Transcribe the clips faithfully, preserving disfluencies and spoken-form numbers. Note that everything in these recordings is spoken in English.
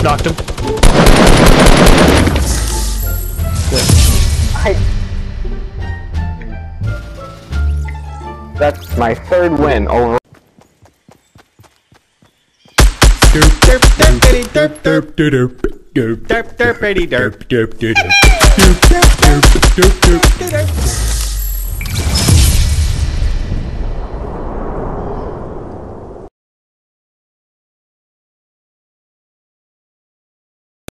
Knocked him. I... That's my third win over. Derp derp derp derp derp derp derp derp derp derp derp derp derp derp derp.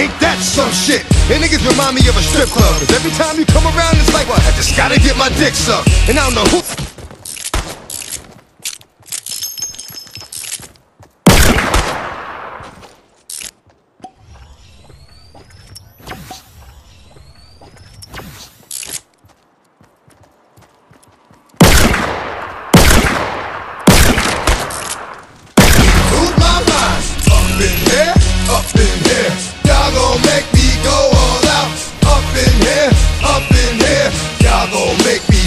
Ain't that some shit? And niggas remind me of a strip club, cause every time you come around it's like, well, I just gotta get my dick sucked. And I don't know who. Make me